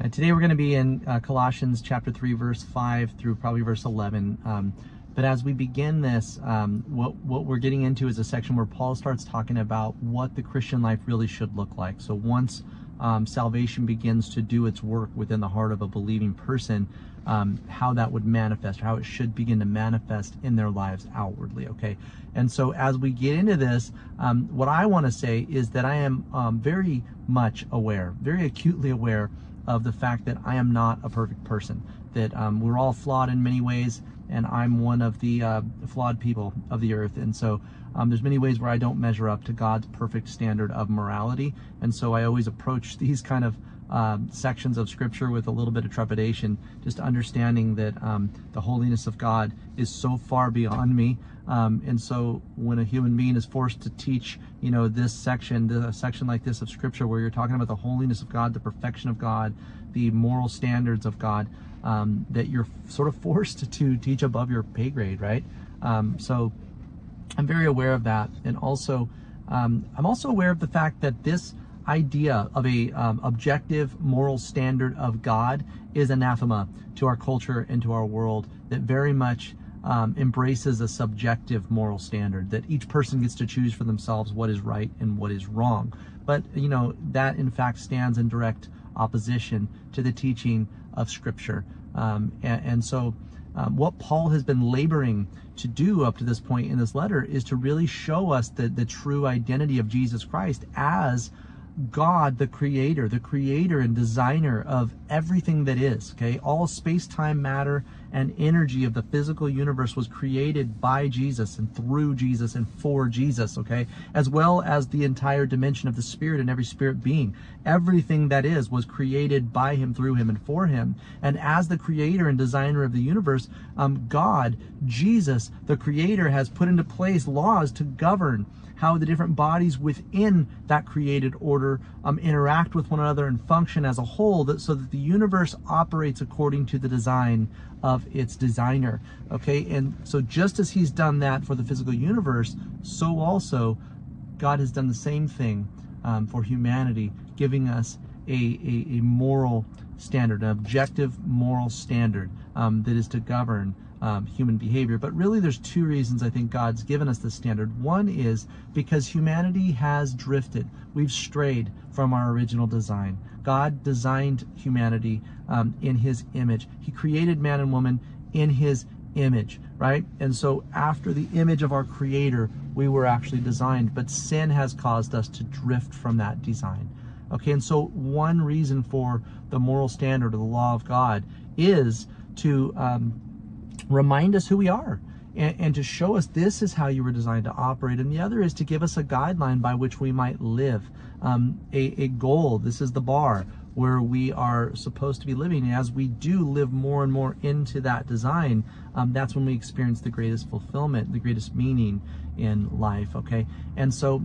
And today we're going to be in Colossians chapter 3, verse 5 through probably verse 11. But as we begin this, what we're getting into is a section where Paul starts talking about what the Christian life really should look like. So once salvation begins to do its work within the heart of a believing person, how that would manifest, or how it should begin to manifest in their lives outwardly, okay? And so as we get into this, what I want to say is that I am very much aware, very acutely aware of the fact that I am not a perfect person, that we're all flawed in many ways, and I'm one of the flawed people of the earth. And so there's many ways where I don't measure up to God's perfect standard of morality. And so I always approach these kind of sections of scripture with a little bit of trepidation, just understanding that the holiness of God is so far beyond me. And so when a human being is forced to teach, you know, a section like this of scripture, where you're talking about the holiness of God, the perfection of God, the moral standards of God, that you're sort of forced to teach above your pay grade, right? So I'm very aware of that. And also, I'm also aware of the fact that this idea of a objective moral standard of God is anathema to our culture and to our world that very much embraces a subjective moral standard, that each person gets to choose for themselves what is right and what is wrong. But, you know, that in fact stands in direct opposition to the teaching of Scripture. And so what Paul has been laboring to do up to this point in this letter is to really show us the true identity of Jesus Christ as God, the creator and designer of everything that is, okay? All space, time, matter, and energy of the physical universe was created by Jesus and through Jesus and for Jesus, okay? As well as the entire dimension of the spirit and every spirit being. Everything that is was created by him, through him, and for him. And as the creator and designer of the universe, God, Jesus, the creator, has put into place laws to govern how the different bodies within that created order interact with one another and function as a whole, so that the universe operates according to the design of its designer, okay? And so just as he's done that for the physical universe, so also God has done the same thing for humanity, giving us a moral standard, an objective moral standard that is to govern human behavior. But really there's two reasons I think God's given us this standard. One is because humanity has drifted. We've strayed from our original design. God designed humanity in his image. He created man and woman in his image, right? And so after the image of our creator, we were actually designed, but sin has caused us to drift from that design. Okay, and so one reason for the moral standard of the law of God is to remind us who we are and to show us this is how you were designed to operate. And the other is to give us a guideline by which we might live, a goal. This is the bar where we are supposed to be living. And as we do live more and more into that design, that's when we experience the greatest fulfillment, the greatest meaning in life, okay? And so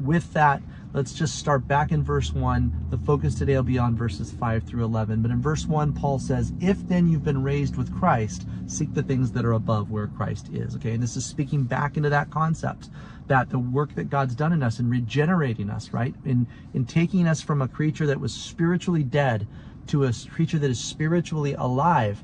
with that, let's just start back in verse 1. The focus today will be on verses 5 through 11. But in verse 1, Paul says, "If then you've been raised with Christ, seek the things that are above, where Christ is." Okay, and this is speaking back into that concept, that the work that God's done in us in regenerating us, right? In taking us from a creature that was spiritually dead to a creature that is spiritually alive,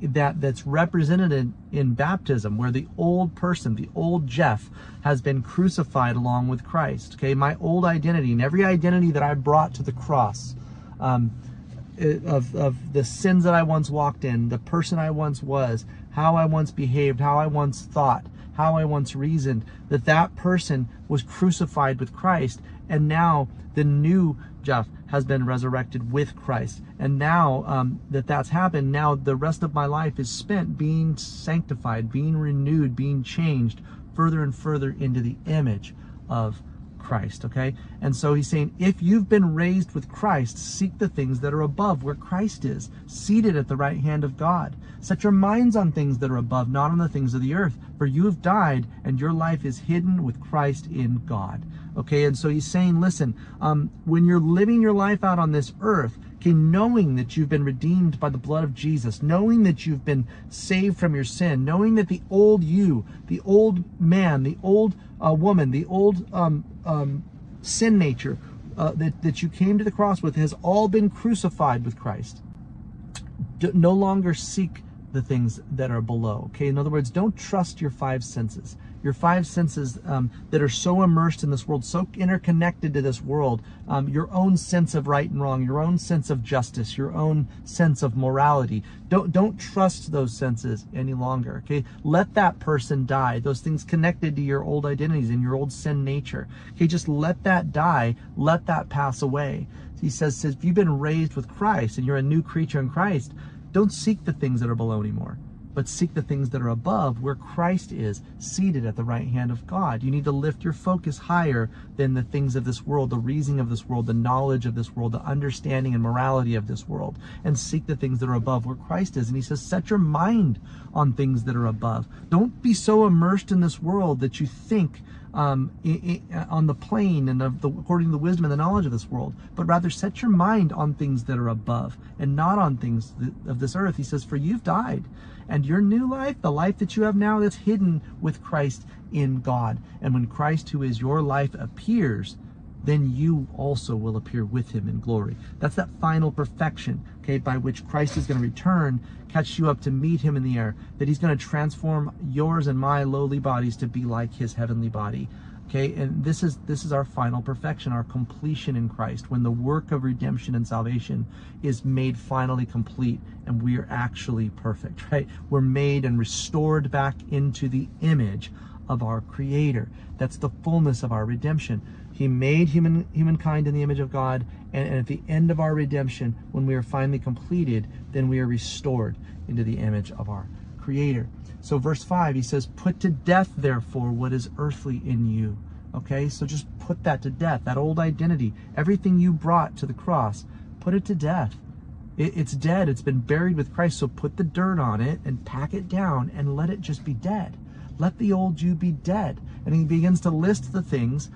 that's represented in baptism, where the old person, the old Jeff, has been crucified along with Christ. Okay, my old identity and every identity that I brought to the cross, of the sins that I once walked in, the person I once was, how I once behaved, how I once thought, how I once reasoned, that person was crucified with Christ. And now the new Jeff has been resurrected with Christ. And now that's happened, now the rest of my life is spent being sanctified, being renewed, being changed further and further into the image of Christ, okay? And so he's saying, if you've been raised with Christ, seek the things that are above, where Christ is, seated at the right hand of God. Set your minds on things that are above, not on the things of the earth, for you have died, and your life is hidden with Christ in God. Okay, and so he's saying, listen, when you're living your life out on this earth, okay, knowing that you've been redeemed by the blood of Jesus, knowing that you've been saved from your sin, knowing that the old you, the old man, the old woman, the old sin nature that you came to the cross with has all been crucified with Christ. No longer seek the things that are below. Okay, in other words, don't trust your five senses. Your five senses that are so immersed in this world, so interconnected to this world, your own sense of right and wrong, your own sense of justice, your own sense of morality. Don't trust those senses any longer, okay? Let that person die. Those things connected to your old identities and your old sin nature, okay? Just let that die, let that pass away. He says, if you've been raised with Christ and you're a new creature in Christ, don't seek the things that are below anymore, but seek the things that are above, where Christ is seated at the right hand of God. You need to lift your focus higher than the things of this world, the reasoning of this world, the knowledge of this world, the understanding and morality of this world, and seek the things that are above, where Christ is. And he says, set your mind on things that are above. Don't be so immersed in this world that you think on the plane and according to the wisdom and the knowledge of this world, but rather set your mind on things that are above and not on things of this earth. He says, for you've died, and your new life, the life that you have now, that's hidden with Christ in God. And when Christ, who is your life, appears, then you also will appear with him in glory. That's that final perfection, okay, by which Christ is going to return, catch you up to meet him in the air, that he's going to transform yours and my lowly bodies to be like his heavenly body, okay? And this is our final perfection, our completion in Christ, when the work of redemption and salvation is made finally complete and we are actually perfect, right? We're made and restored back into the image of our Creator. That's the fullness of our redemption. He made humankind in the image of God, and at the end of our redemption, when we are finally completed, then we are restored into the image of our Creator. So verse 5, he says, put to death, therefore, what is earthly in you. Okay, so just put that to death, that old identity, everything you brought to the cross, put it to death. It's dead, it's been buried with Christ, so put the dirt on it and pack it down and let it just be dead. Let the old you be dead. And he begins to list the things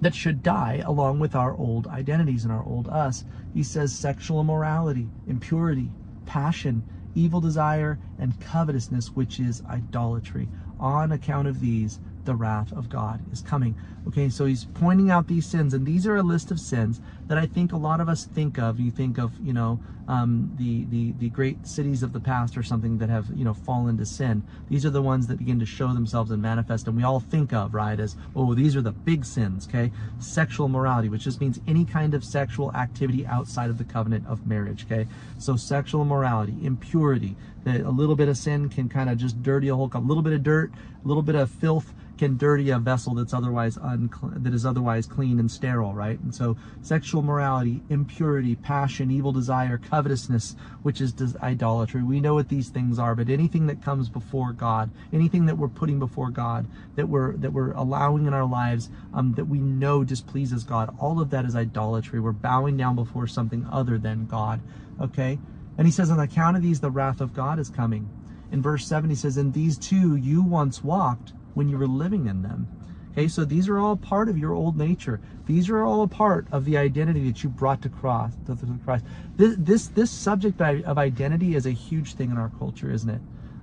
that should die along with our old identities and our old us. He says sexual immorality, impurity, passion, evil desire, and covetousness, which is idolatry. On account of these, the wrath of God is coming. Okay, so he's pointing out these sins, and these are a list of sins that I think a lot of us think of. You think of, you know, the great cities of the past or something that have, you know, fallen to sin. These are the ones that begin to show themselves and manifest, and we all think of, right, as, oh, these are the big sins, okay? Sexual immorality, which just means any kind of sexual activity outside of the covenant of marriage, okay? So sexual immorality, impurity, that a little bit of sin can kind of just dirty a whole cup. A little bit of dirt, a little bit of filth can dirty a vessel that's otherwise unclean, that is otherwise clean and sterile, right? And so sexual morality, impurity, passion, evil desire, covetousness, which is idolatry. We know what these things are, but anything that comes before God, anything that we're putting before God, that we're allowing in our lives, that we know displeases God, all of that is idolatry. We're bowing down before something other than God, okay? And he says, on account of these, the wrath of God is coming. In verse 7, he says, in these too you once walked when you were living in them. Okay, so these are all part of your old nature. These are all a part of the identity that you brought to cross to Christ. This subject of identity is a huge thing in our culture, isn't it?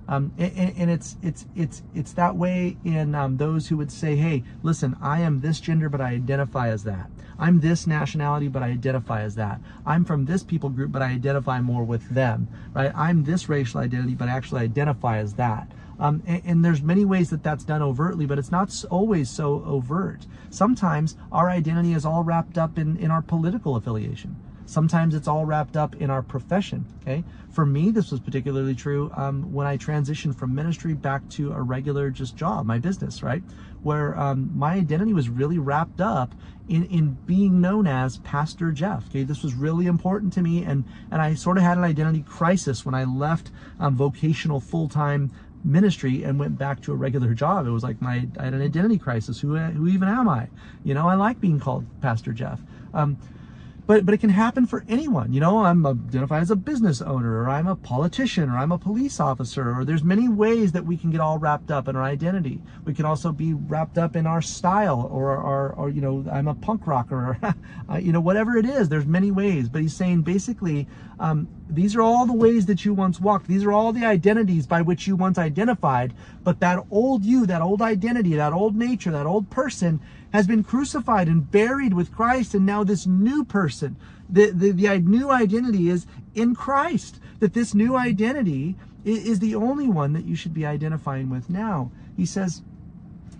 And it's that way in those who would say, hey, listen, I am this gender, but I identify as that. I'm this nationality, but I identify as that. I'm from this people group, but I identify more with them, right? I'm this racial identity, but I actually identify as that. And there's many ways that that's done overtly, but it's not always so overt. Sometimes our identity is all wrapped up in our political affiliation. Sometimes it's all wrapped up in our profession, okay? For me, this was particularly true when I transitioned from ministry back to a regular just job, my business, right? Where my identity was really wrapped up in being known as Pastor Jeff, okay? This was really important to me, and I sort of had an identity crisis when I left vocational full-time ministry and went back to a regular job. It was like I had an identity crisis. Who even am I? You know, I like being called Pastor Jeff. But it can happen for anyone. You know, I'm identified as a business owner, or I'm a politician, or I'm a police officer, or there's many ways that we can get all wrapped up in our identity. We can also be wrapped up in our style, or you know, I'm a punk rocker, or you know, whatever it is. There's many ways. But he's saying basically, these are all the ways that you once walked. These are all the identities by which you once identified. But that old you, that old identity, that old nature, that old person has been crucified and buried with Christ, and now this new person, the new identity is in Christ. That this new identity is the only one that you should be identifying with now. He says,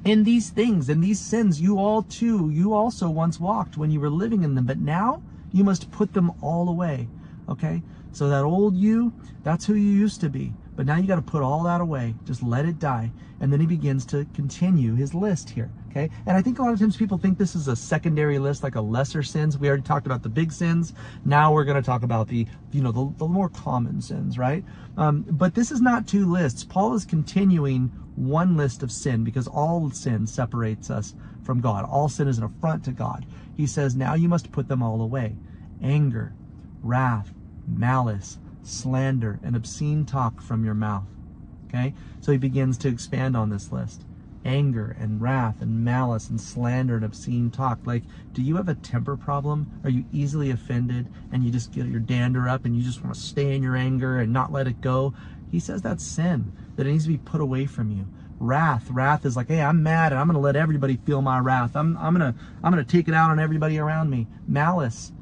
in these things, in these sins, you also once walked when you were living in them, but now you must put them all away, okay? So that old you, that's who you used to be, but now you got to put all that away. Just let it die. And then he begins to continue his list here, okay? And I think a lot of times people think this is a secondary list, like a lesser sins. We already talked about the big sins. Now we're going to talk about the more common sins, right? But this is not two lists. Paul is continuing one list of sin, because all sin separates us from God. All sin is an affront to God. He says, now you must put them all away. Anger, wrath, malice, slander, and obscene talk from your mouth. Okay? So he begins to expand on this list. Anger and wrath and malice and slander and obscene talk. Like, do you have a temper problem? Are you easily offended and you just get your dander up and you just want to stay in your anger and not let it go? He says that's sin, that it needs to be put away from you. Wrath is like, hey, I'm mad and I'm going to let everybody feel my wrath. I'm going to take it out on everybody around me. Malice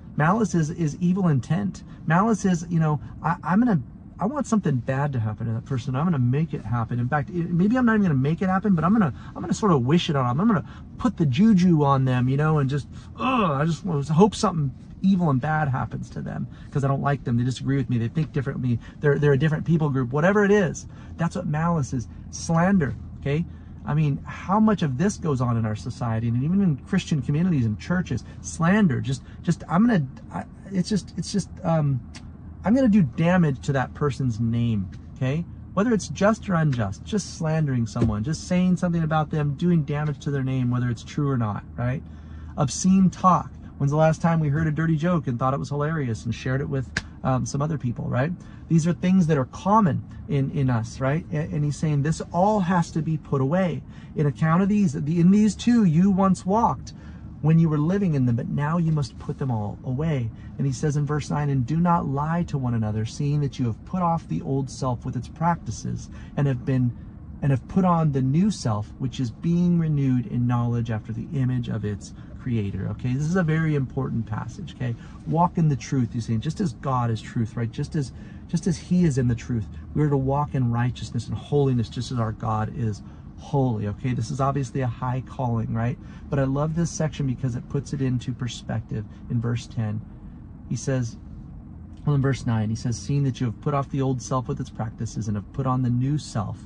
is evil intent. Malice is, I want something bad to happen to that person. I'm going to make it happen. In fact, maybe I'm not even going to make it happen, but I'm going to sort of wish it on them. I'm going to put the juju on them, and I just hope something evil and bad happens to them because I don't like them. They disagree with me. They think different from me. They're a different people group, whatever it is. That's what malice is. Slander, okay? I mean, how much of this goes on in our society and even in Christian communities and churches? Slander, I'm going to do damage to that person's name, okay? Whether it's just or unjust, just slandering someone, just saying something about them, doing damage to their name, whether it's true or not, right? Obscene talk. When's the last time we heard a dirty joke and thought it was hilarious and shared it with some other people, right? These are things that are common in us, right? And he's saying this all has to be put away. In account of these, in these two you once walked when you were living in them, but now you must put them all away. And he says in verse 9, and do not lie to one another, seeing that you have put off the old self with its practices and have put on the new self, which is being renewed in knowledge after the image of its creator. Okay, this is a very important passage. Okay, walk in the truth. He's saying, just as God is truth, right? Just as he is in the truth, we are to walk in righteousness and holiness, just as our God is holy. Okay, this is obviously a high calling, right? But I love this section because it puts it into perspective. In verse 10, he says, well, in verse 9, he says, seeing that you have put off the old self with its practices and have put on the new self,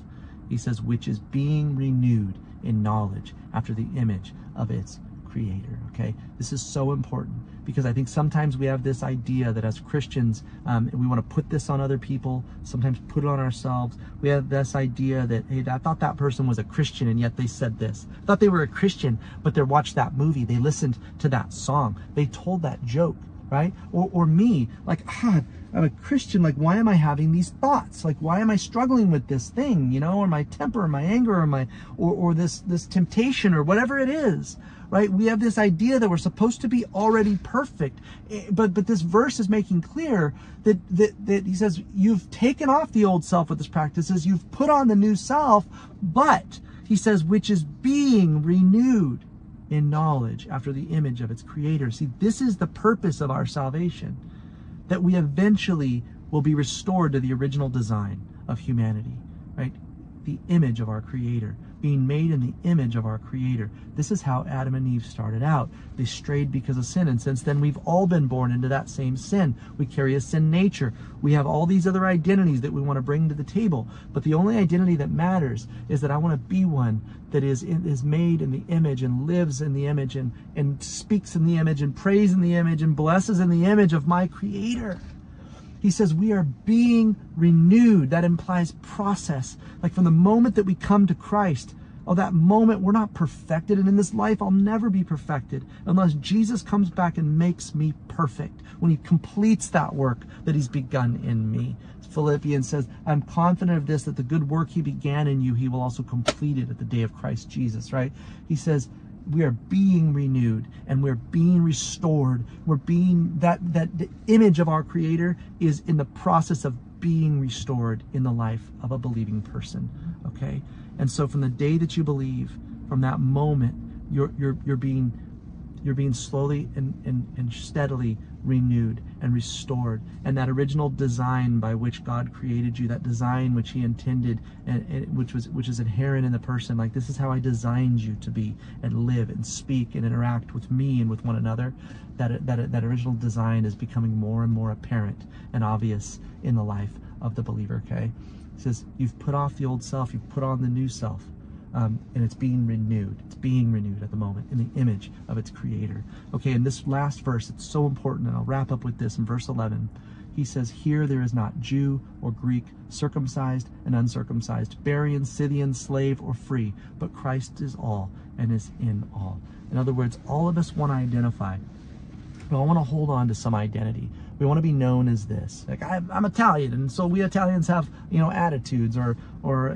he says, which is being renewed in knowledge after the image of its creator. Okay, this is so important because I think sometimes we have this idea that as Christians, we want to put this on other people, sometimes put it on ourselves. We have this idea that, hey, I thought that person was a Christian and yet they said this. I thought they were a Christian, but they watched that movie. They listened to that song. They told that joke, right? Or me, like, I'm a Christian, like, why am I having these thoughts? Like, why am I struggling with this thing, or my temper, or my anger, or this temptation, or whatever it is, right? We have this idea that we're supposed to be already perfect, but this verse is making clear that he says, you've taken off the old self with his practices, you've put on the new self, but, he says, which is being renewed in knowledge after the image of its creator. See, this is the purpose of our salvation, that we eventually will be restored to the original design of humanity, right? The image of our creator, being made in the image of our creator. This is how Adam and Eve started out. They strayed because of sin, and since then we've all been born into that same sin. We carry a sin nature. We have all these other identities that we want to bring to the table, but the only identity that matters is that I want to be one that is made in the image and lives in the image and speaks in the image and prays in the image and blesses in the image of my creator. He says we are being renewed. That implies process. Like from the moment that we come to Christ, that moment we're not perfected. And in this life, I'll never be perfected unless Jesus comes back and makes me perfect when he completes that work that he's begun in me. Philippians says, I'm confident of this, that the good work he began in you, he will also complete it at the day of Christ Jesus, right? He says, we are being renewed and we're being restored. We're being that the image of our creator is in the process of being restored in the life of a believing person. Okay. And so from the day that you believe, from that moment, You're being slowly and steadily renewed and restored. And that original design by which God created you, that design which he intended and which is inherent in the person, like, this is how I designed you to be and live and speak and interact with me and with one another, that original design is becoming more and more apparent and obvious in the life of the believer, okay? It says, you've put off the old self, you've put on the new self. And it's being renewed. It's being renewed at the moment in the image of its creator. Okay, in this last verse, it's so important, and I'll wrap up with this in verse 11. He says, here there is not Jew or Greek, circumcised and uncircumcised, Barbarian, Scythian, slave or free, but Christ is all and is in all. In other words, all of us want to identify. We all want to hold on to some identity. We want to be known as this. Like, I'm Italian, and so we Italians have, you know, attitudes or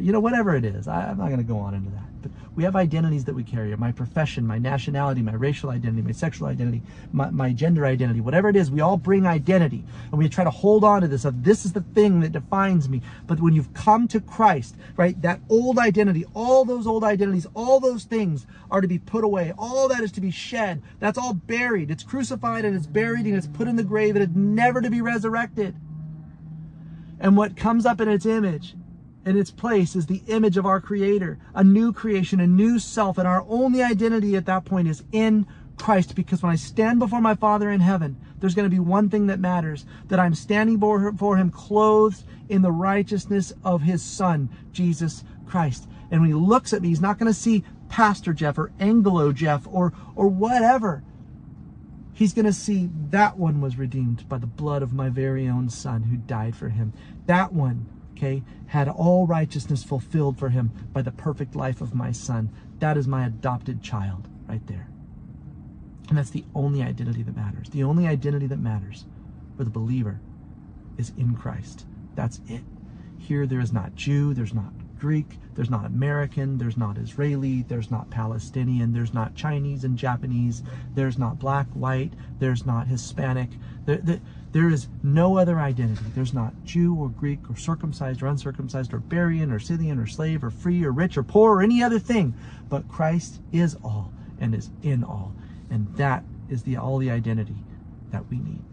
you know, whatever it is. I'm not going to go on into that. But we have identities that we carry. My profession, my nationality, my racial identity, my sexual identity, my gender identity, whatever it is, we all bring identity. And we try to hold on to this, of this is the thing that defines me. But when you've come to Christ, right, that old identity, all those old identities, all those things are to be put away. All that is to be shed. That's all buried. It's crucified and it's buried and it's put in the grave and it's never to be resurrected. And what comes up in its image, in its place, is the image of our Creator, a new creation, a new self, and our only identity at that point is in Christ. Because when I stand before my Father in heaven, there's going to be one thing that matters, that I'm standing before him clothed in the righteousness of his Son, Jesus Christ. And when he looks at me, he's not going to see Pastor Jeff or Anglo Jeff or whatever. He's going to see that one was redeemed by the blood of my very own Son who died for him. That one, okay, had all righteousness fulfilled for him by the perfect life of my Son. That is my adopted child right there. And that's the only identity that matters. The only identity that matters for the believer is in Christ. That's it. Here there is not Jew, there's not Greek, there's not American, there's not Israeli, there's not Palestinian, there's not Chinese and Japanese, there's not black, white, there's not Hispanic. There is no other identity. There's not Jew or Greek or circumcised or uncircumcised or Barbarian or Scythian or slave or free or rich or poor or any other thing, but Christ is all and is in all. And that is all the identity that we need.